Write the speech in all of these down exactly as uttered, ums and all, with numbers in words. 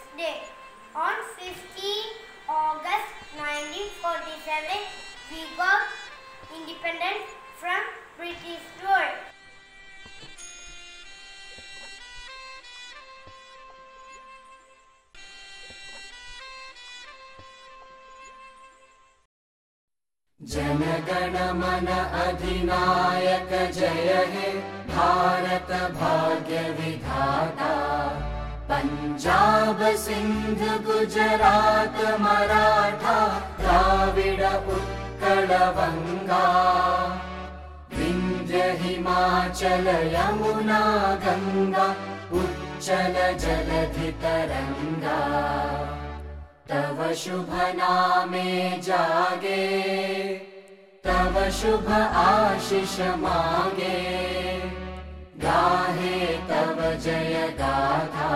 Independence Day. On fifteenth August nineteen forty-seven, we got independence from British rule. Jana Gana मन अधिनायक जय हे भारत भाग्य विधाता। पंजाब सिंध गुजरात मराठा द्राविड़ उत्कल बंगा, विंध्य हिमाचल यमुना गंगा उच्चल जलधि तरंगा। तव शुभ नामे जागे, तव शुभ आशीष मागे, गाहे तव जय गाथा।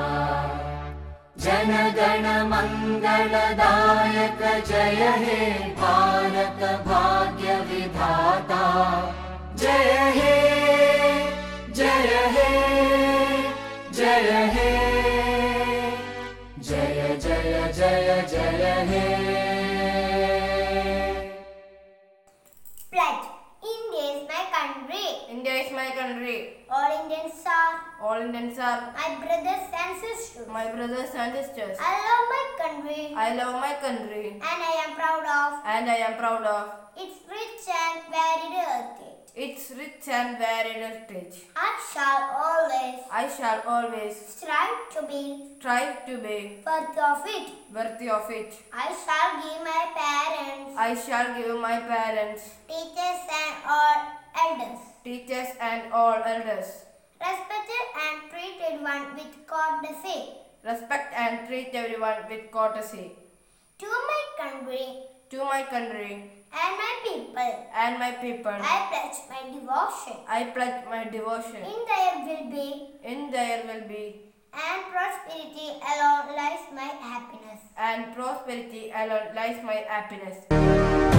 जन गण मंगलदायक जय हे भारत भाग्य विधाता। जय हे, जय हे, जय हे, जय जय जय जय हे। Pledge. India is my country. India is my country. All Indians are. All Indians are. My brothers and sisters. My brothers and sisters. I love my country. I love my country. And I am proud of. And I am proud of. It's rich and varied heritage. It's rich and varied heritage. I shall always. I shall always. Strive to be. Strive to be. Worthy of it. Worthy of it. I shall give my parents. I shall give my parents. Teachers and all elders. Teachers and all elders. Respected and treat everyone with courtesy. Respect and treat everyone with courtesy. To my country. To my country. And my people. And my people. I pledge my devotion. I pledge my devotion. In there will be. In there will be. And prosperity alone lies my happiness. And prosperity alone lies my happiness.